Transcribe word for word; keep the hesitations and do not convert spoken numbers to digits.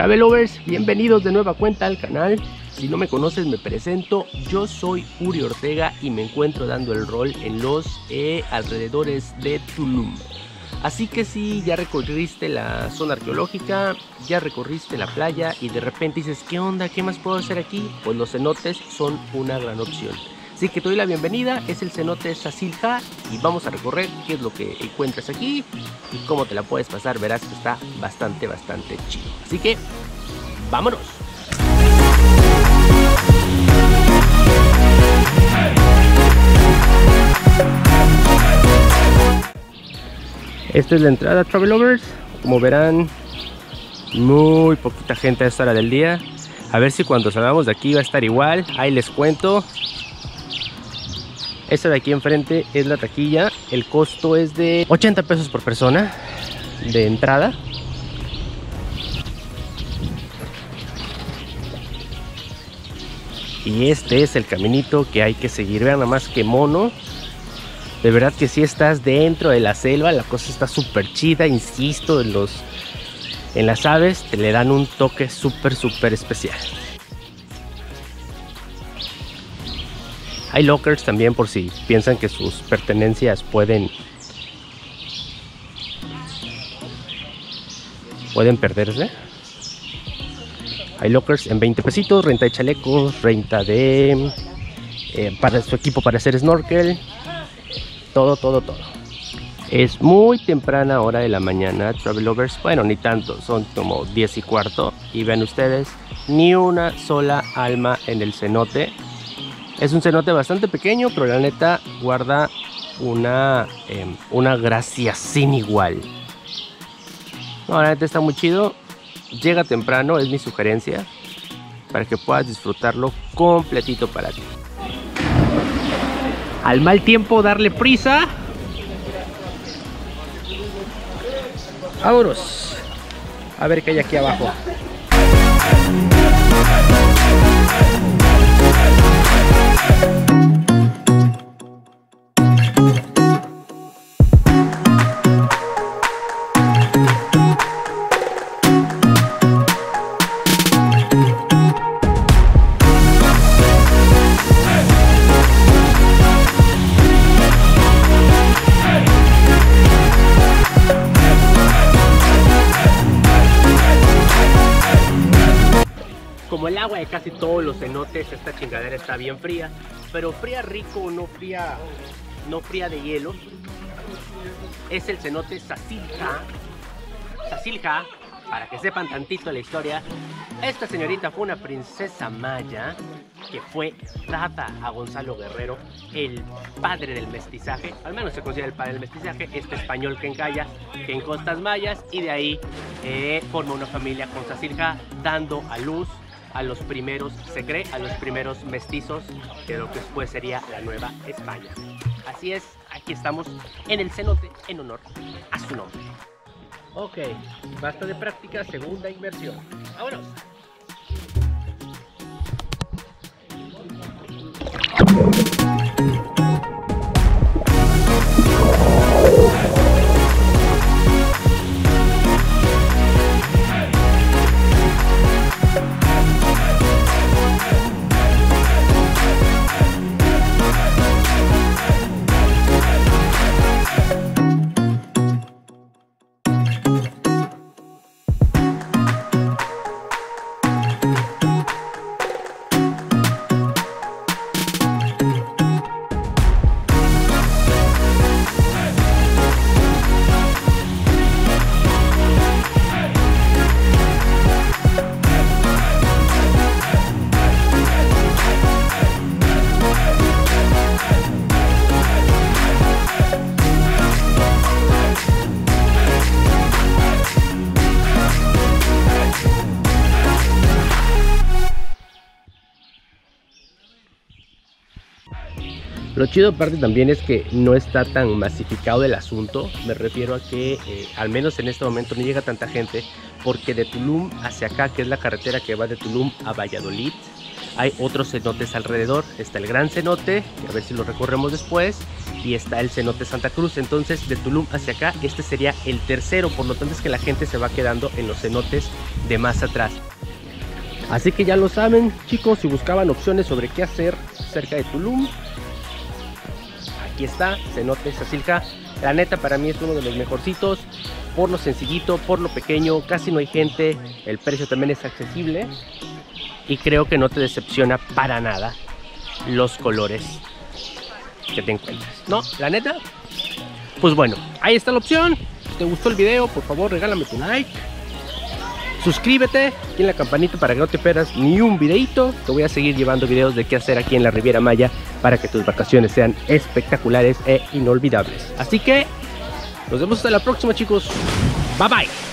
Travel Lovers, bienvenidos de nueva cuenta al canal. Si no me conoces, me presento. Yo soy Uri Ortega y me encuentro dando el rol en los eh, alrededores de Tulum. Así que si ya recorriste la zona arqueológica, ya recorriste la playa y de repente dices, ¿qué onda? ¿Qué más puedo hacer aquí? Pues los cenotes son una gran opción. Así que te doy la bienvenida, es el cenote Zacil Há y vamos a recorrer qué es lo que encuentras aquí y cómo te la puedes pasar. Verás que está bastante, bastante chido. Así que, ¡vámonos! Esta es la entrada, Travel Lovers. Como verán, muy poquita gente a esta hora del día. A ver si cuando salgamos de aquí va a estar igual, ahí les cuento. Esta de aquí enfrente es la taquilla. El costo es de ochenta pesos por persona de entrada. Y este es el caminito que hay que seguir. Vean nada más que mono. De verdad que si estás dentro de la selva, la cosa está súper chida. Insisto, en, los, en las aves te le dan un toque súper, súper especial. Hay lockers también por si piensan que sus pertenencias pueden, pueden perderse. Hay lockers en veinte pesitos, renta de chalecos, renta de eh, para su equipo para hacer snorkel, todo, todo, todo. Es muy temprana hora de la mañana, Travel Lovers. Bueno, ni tanto, son como diez y cuarto y ven ustedes, ni una sola alma en el cenote. Es un cenote bastante pequeño, pero la neta guarda una, eh, una gracia sin igual. No, la neta está muy chido. Llega temprano, es mi sugerencia, para que puedas disfrutarlo completito para ti. Al mal tiempo, darle prisa. Vámonos. A ver qué hay aquí abajo. Como el agua de casi todos los cenotes, esta chingadera está bien fría, pero fría rico, no fría, no fría de hielo. Es el cenote Zacil Há. Zacil Há, para que sepan tantito la historia, esta señorita fue una princesa maya que fue dada a Gonzalo Guerrero, el padre del mestizaje, al menos se considera el padre del mestizaje, este español que encalla, que en costas mayas, y de ahí eh, forma una familia con Zacil Há, dando a luz a los primeros, se cree, a los primeros mestizos de lo que después sería la Nueva España. Así es, aquí estamos en el cenote en honor a su nombre. Ok, basta de práctica, segunda inmersión. ¡Vámonos! Lo chido aparte también es que no está tan masificado el asunto, me refiero a que eh, al menos en este momento no llega tanta gente, porque de Tulum hacia acá, que es la carretera que va de Tulum a Valladolid, Hay otros cenotes alrededor, está el Gran Cenote, a ver si lo recorremos después, y está el Cenote Santa Cruz. Entonces de Tulum hacia acá este sería el tercero, por lo tanto es que la gente se va quedando en los cenotes de más atrás. Así que ya lo saben, chicos, si buscaban opciones sobre qué hacer cerca de Tulum, aquí está, Cenote Zacil Há. La neta, para mí es uno de los mejorcitos, por lo sencillito, por lo pequeño, casi no hay gente, el precio también es accesible y creo que no te decepciona para nada los colores que te encuentras. No, la neta, pues bueno, ahí está la opción. Si te gustó el video, por favor regálame tu like, suscríbete y en la campanita para que no te pierdas ni un videito. Te voy a seguir llevando videos de qué hacer aquí en la Riviera Maya para que tus vacaciones sean espectaculares e inolvidables. Así que nos vemos hasta la próxima, chicos. Bye bye.